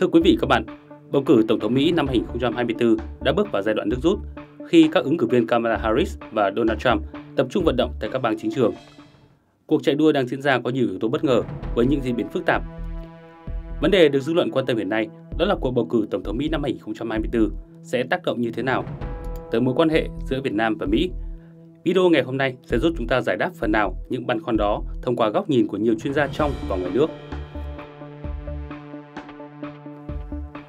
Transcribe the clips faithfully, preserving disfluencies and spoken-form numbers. Thưa quý vị các bạn, bầu cử Tổng thống Mỹ năm hai nghìn không trăm hai mươi tư đã bước vào giai đoạn nước rút khi các ứng cử viên Kamala Harris và Donald Trump tập trung vận động tại các bang chính trường. Cuộc chạy đua đang diễn ra có nhiều yếu tố bất ngờ với những diễn biến phức tạp. Vấn đề được dư luận quan tâm hiện nay đó là cuộc bầu cử Tổng thống Mỹ năm hai nghìn không trăm hai mươi tư sẽ tác động như thế nào tới mối quan hệ giữa Việt Nam và Mỹ. Video ngày hôm nay sẽ giúp chúng ta giải đáp phần nào những băn khoăn đó thông qua góc nhìn của nhiều chuyên gia trong và ngoài nước.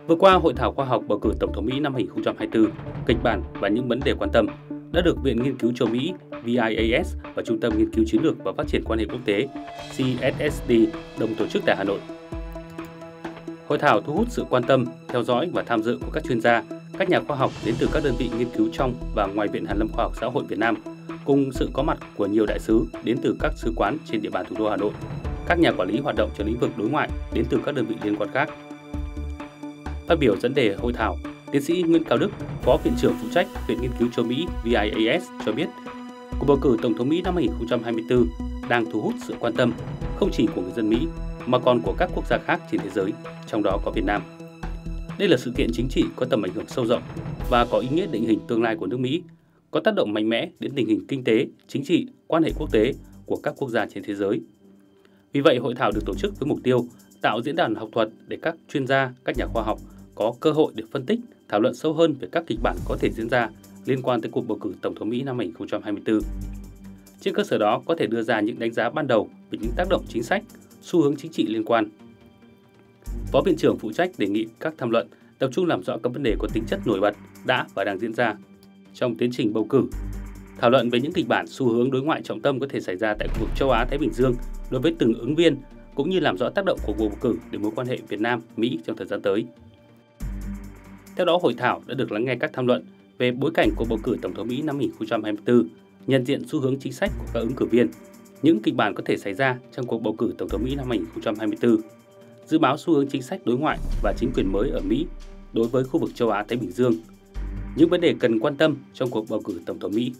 Vừa qua, Hội thảo khoa học bầu cử Tổng thống Mỹ năm hai nghìn không trăm hai mươi tư, kịch bản và những vấn đề quan tâm đã được Viện Nghiên cứu châu Mỹ V I A S và Trung tâm Nghiên cứu Chiến lược và Phát triển quan hệ quốc tế C S S D đồng tổ chức tại Hà Nội. Hội thảo thu hút sự quan tâm, theo dõi và tham dự của các chuyên gia, các nhà khoa học đến từ các đơn vị nghiên cứu trong và ngoài Viện Hàn lâm Khoa học Xã hội Việt Nam, cùng sự có mặt của nhiều đại sứ đến từ các sứ quán trên địa bàn thủ đô Hà Nội, các nhà quản lý hoạt động trong lĩnh vực đối ngoại đến từ các đơn vị liên quan khác. Phát biểu dẫn đề hội thảo, tiến sĩ Nguyễn Cao Đức, Phó Viện trưởng phụ trách Viện Nghiên cứu châu Mỹ V I A S cho biết, cuộc bầu cử Tổng thống Mỹ năm hai nghìn không trăm hai mươi tư đang thu hút sự quan tâm không chỉ của người dân Mỹ mà còn của các quốc gia khác trên thế giới, trong đó có Việt Nam. Đây là sự kiện chính trị có tầm ảnh hưởng sâu rộng và có ý nghĩa định hình tương lai của nước Mỹ, có tác động mạnh mẽ đến tình hình kinh tế, chính trị, quan hệ quốc tế của các quốc gia trên thế giới. Vì vậy, hội thảo được tổ chức với mục tiêu tạo diễn đàn học thuật để các chuyên gia, các nhà khoa học có cơ hội để phân tích, thảo luận sâu hơn về các kịch bản có thể diễn ra liên quan tới cuộc bầu cử Tổng thống Mỹ năm hai nghìn không trăm hai mươi tư. Trên cơ sở đó có thể đưa ra những đánh giá ban đầu về những tác động chính sách, xu hướng chính trị liên quan. Phó Viện trưởng phụ trách đề nghị các tham luận tập trung làm rõ các vấn đề có tính chất nổi bật đã và đang diễn ra trong tiến trình bầu cử, thảo luận về những kịch bản xu hướng đối ngoại trọng tâm có thể xảy ra tại khu vực châu Á-Thái Bình Dương đối với từng ứng viên, cũng như làm rõ tác động của cuộc bầu cử đến mối quan hệ Việt Nam-Mỹ trong thời gian tới. Theo đó, hội thảo đã được lắng nghe các tham luận về bối cảnh của bầu cử Tổng thống Mỹ năm hai nghìn không trăm hai mươi tư, nhận diện xu hướng chính sách của các ứng cử viên, những kịch bản có thể xảy ra trong cuộc bầu cử Tổng thống Mỹ năm hai nghìn không trăm hai mươi tư, dự báo xu hướng chính sách đối ngoại và chính quyền mới ở Mỹ đối với khu vực châu Á-Thái Bình Dương, những vấn đề cần quan tâm trong cuộc bầu cử Tổng thống Mỹ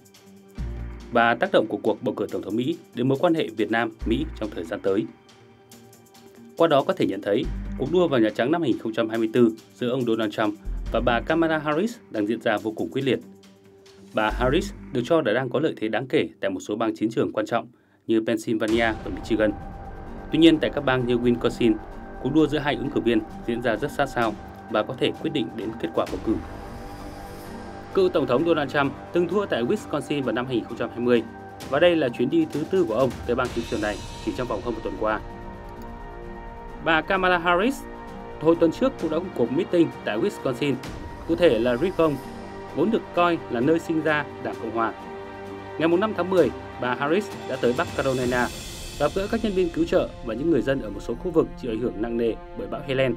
và tác động của cuộc bầu cử Tổng thống Mỹ đến mối quan hệ Việt Nam-Mỹ trong thời gian tới. Qua đó có thể nhận thấy, cuộc đua vào Nhà Trắng năm hai nghìn không trăm hai mươi tư giữa ông Donald Trump và bà Kamala Harris đang diễn ra vô cùng quyết liệt. Bà Harris được cho là đang có lợi thế đáng kể tại một số bang chiến trường quan trọng như Pennsylvania và Michigan. Tuy nhiên, tại các bang như Wisconsin, cuộc đua giữa hai ứng cử viên diễn ra rất sát sao và có thể quyết định đến kết quả bầu cử. Cựu Tổng thống Donald Trump từng thua tại Wisconsin vào năm hai nghìn không trăm hai mươi và đây là chuyến đi thứ tư của ông tới bang chiến trường này chỉ trong vòng hơn một tuần qua. Bà Kamala Harris hồi tuần trước cũng đã có cuộc meeting tại Wisconsin, cụ thể là Ripon, vốn được coi là nơi sinh ra Đảng Cộng Hòa. Ngày năm tháng mười, bà Harris đã tới Bắc Carolina, gặp gỡ các nhân viên cứu trợ và những người dân ở một số khu vực chịu ảnh hưởng nặng nề bởi bão Helen.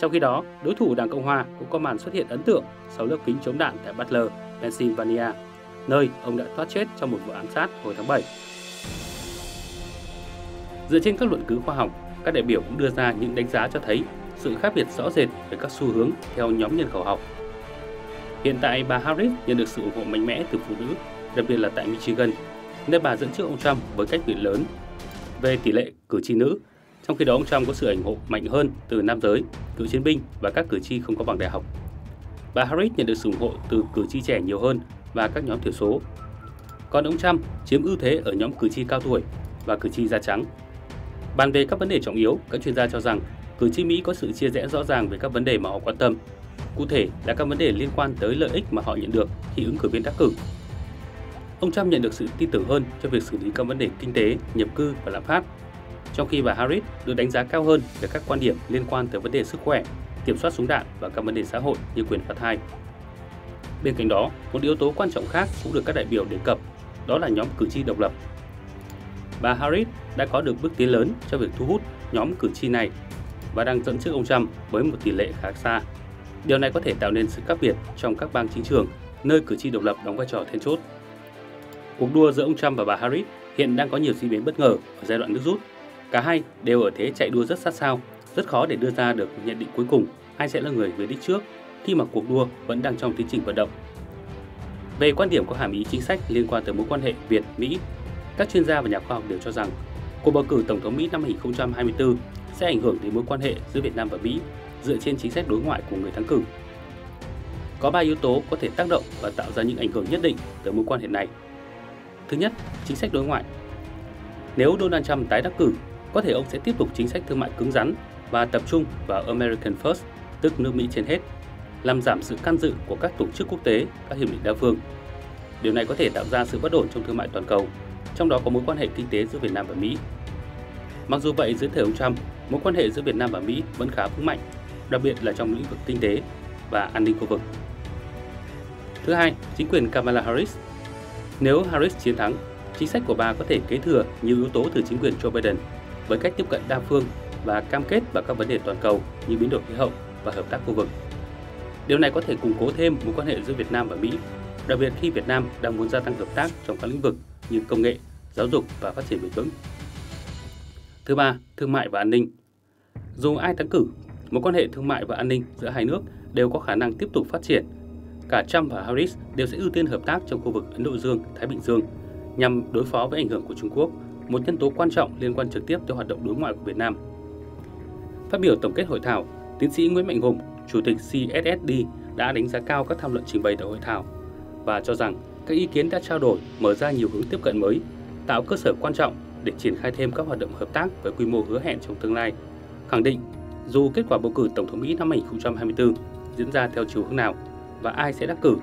Trong khi đó, đối thủ Đảng Cộng Hòa cũng có màn xuất hiện ấn tượng sau lớp kính chống đạn tại Butler, Pennsylvania, nơi ông đã thoát chết trong một vụ ám sát hồi tháng bảy. Dựa trên các luận cứ khoa học, các đại biểu cũng đưa ra những đánh giá cho thấy sự khác biệt rõ rệt về các xu hướng theo nhóm nhân khẩu học. Hiện tại, bà Harris nhận được sự ủng hộ mạnh mẽ từ phụ nữ, đặc biệt là tại Michigan, nơi bà dẫn trước ông Trump với cách biệt lớn về tỷ lệ cử tri nữ. Trong khi đó, ông Trump có sự ủng hộ mạnh hơn từ nam giới, cựu chiến binh và các cử tri không có bằng đại học. Bà Harris nhận được sự ủng hộ từ cử tri trẻ nhiều hơn và các nhóm thiểu số. Còn ông Trump chiếm ưu thế ở nhóm cử tri cao tuổi và cử tri da trắng. Bàn về các vấn đề trọng yếu, các chuyên gia cho rằng cử tri Mỹ có sự chia rẽ rõ ràng về các vấn đề mà họ quan tâm, cụ thể là các vấn đề liên quan tới lợi ích mà họ nhận được khi ứng cử viên đắc cử. Ông Trump nhận được sự tin tưởng hơn cho việc xử lý các vấn đề kinh tế, nhập cư và lạm phát, trong khi bà Harris được đánh giá cao hơn về các quan điểm liên quan tới vấn đề sức khỏe, kiểm soát súng đạn và các vấn đề xã hội như quyền phá thai. Bên cạnh đó, một yếu tố quan trọng khác cũng được các đại biểu đề cập, đó là nhóm cử tri độc lập. Bà Harris đã có được bước tiến lớn cho việc thu hút nhóm cử tri này và đang dẫn trước ông Trump với một tỷ lệ khá xa. Điều này có thể tạo nên sự khác biệt trong các bang chính trường, nơi cử tri độc lập đóng vai trò then chốt. Cuộc đua giữa ông Trump và bà Harris hiện đang có nhiều diễn biến bất ngờ ở giai đoạn nước rút. Cả hai đều ở thế chạy đua rất sát sao, rất khó để đưa ra được nhận định cuối cùng ai sẽ là người về đích trước khi mà cuộc đua vẫn đang trong tiến trình vận động. Về quan điểm có hàm ý chính sách liên quan tới mối quan hệ Việt-Mỹ, các chuyên gia và nhà khoa học đều cho rằng cuộc bầu cử Tổng thống Mỹ năm hai nghìn không trăm hai mươi tư sẽ ảnh hưởng đến mối quan hệ giữa Việt Nam và Mỹ dựa trên chính sách đối ngoại của người thắng cử. Có ba yếu tố có thể tác động và tạo ra những ảnh hưởng nhất định tới mối quan hệ này. Thứ nhất, chính sách đối ngoại. Nếu Donald Trump tái đắc cử, có thể ông sẽ tiếp tục chính sách thương mại cứng rắn và tập trung vào American First, tức nước Mỹ trên hết, làm giảm sự can dự của các tổ chức quốc tế, các hiệp định đa phương. Điều này có thể tạo ra sự bất ổn trong thương mại toàn cầu, trong đó có mối quan hệ kinh tế giữa Việt Nam và Mỹ. Mặc dù vậy, dưới thời ông Trump, mối quan hệ giữa Việt Nam và Mỹ vẫn khá vững mạnh, đặc biệt là trong lĩnh vực kinh tế và an ninh khu vực. Thứ hai, chính quyền Kamala Harris. Nếu Harris chiến thắng, chính sách của bà có thể kế thừa nhiều yếu tố từ chính quyền Joe Biden với cách tiếp cận đa phương và cam kết vào các vấn đề toàn cầu như biến đổi khí hậu và hợp tác khu vực. Điều này có thể củng cố thêm mối quan hệ giữa Việt Nam và Mỹ, đặc biệt khi Việt Nam đang muốn gia tăng hợp tác trong các lĩnh vực như công nghệ, giáo dục và phát triển bền vững. Thứ ba, thương mại và an ninh. Dù ai thắng cử, mối quan hệ thương mại và an ninh giữa hai nước đều có khả năng tiếp tục phát triển. Cả Trump và Harris đều sẽ ưu tiên hợp tác trong khu vực Ấn Độ Dương-Thái Bình Dương nhằm đối phó với ảnh hưởng của Trung Quốc, một nhân tố quan trọng liên quan trực tiếp tới hoạt động đối ngoại của Việt Nam. Phát biểu tổng kết hội thảo, tiến sĩ Nguyễn Mạnh Hùng, Chủ tịch xê ét ét đê đã đánh giá cao các tham luận trình bày tại hội thảo và cho rằng các ý kiến đã trao đổi mở ra nhiều hướng tiếp cận mới, tạo cơ sở quan trọng để triển khai thêm các hoạt động hợp tác với quy mô hứa hẹn trong tương lai, khẳng định dù kết quả bầu cử Tổng thống Mỹ năm hai nghìn không trăm hai mươi tư diễn ra theo chiều hướng nào và ai sẽ đắc cử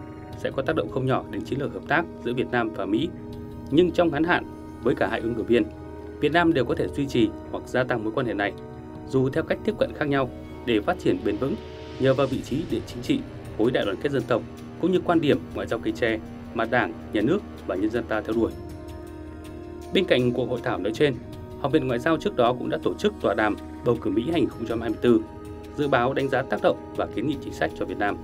sẽ có tác động không nhỏ đến chiến lược hợp tác giữa Việt Nam và Mỹ. Nhưng trong ngắn hạn, với cả hai ứng cử viên, Việt Nam đều có thể duy trì hoặc gia tăng mối quan hệ này, dù theo cách tiếp cận khác nhau, để phát triển bền vững nhờ vào vị trí địa chính trị, khối đại đoàn kết dân tộc cũng như quan điểm ngoại giao cây tre mà Đảng, Nhà nước và nhân dân ta theo đuổi. Bên cạnh cuộc hội thảo nói trên, Học viện Ngoại giao trước đó cũng đã tổ chức tọa đàm bầu cử Mỹ hai nghìn không trăm hai mươi tư, dự báo đánh giá tác động và kiến nghị chính sách cho Việt Nam.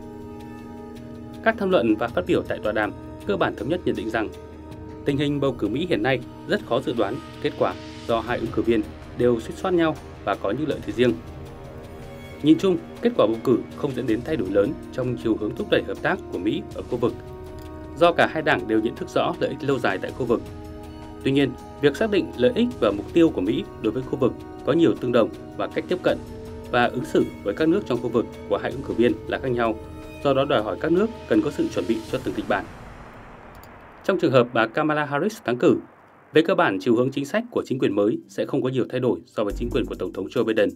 Các tham luận và phát biểu tại tọa đàm cơ bản thống nhất nhận định rằng tình hình bầu cử Mỹ hiện nay rất khó dự đoán kết quả do hai ứng cử viên đều suýt soát nhau và có những lợi thế riêng. Nhìn chung, kết quả bầu cử không dẫn đến thay đổi lớn trong chiều hướng thúc đẩy hợp tác của Mỹ ở khu vực, do cả hai đảng đều nhận thức rõ lợi ích lâu dài tại khu vực. Tuy nhiên, việc xác định lợi ích và mục tiêu của Mỹ đối với khu vực có nhiều tương đồng và cách tiếp cận và ứng xử với các nước trong khu vực của hai ứng cử viên là khác nhau, do đó đòi hỏi các nước cần có sự chuẩn bị cho từng kịch bản. Trong trường hợp bà Kamala Harris thắng cử, về cơ bản chiều hướng chính sách của chính quyền mới sẽ không có nhiều thay đổi so với chính quyền của Tổng thống Joe Biden.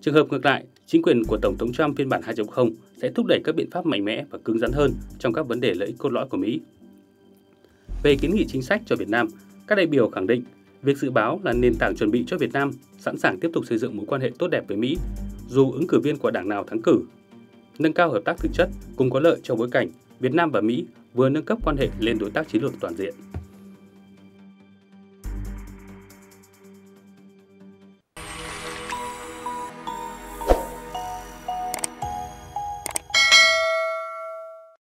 Trường hợp ngược lại, chính quyền của Tổng thống Trump phiên bản hai chấm không sẽ thúc đẩy các biện pháp mạnh mẽ và cứng rắn hơn trong các vấn đề lợi ích cốt lõi của Mỹ. Về kiến nghị chính sách cho Việt Nam, các đại biểu khẳng định việc dự báo là nền tảng chuẩn bị cho Việt Nam sẵn sàng tiếp tục xây dựng mối quan hệ tốt đẹp với Mỹ, dù ứng cử viên của đảng nào thắng cử. Nâng cao hợp tác thực chất cũng có lợi trong bối cảnh Việt Nam và Mỹ vừa nâng cấp quan hệ lên đối tác chiến lược toàn diện.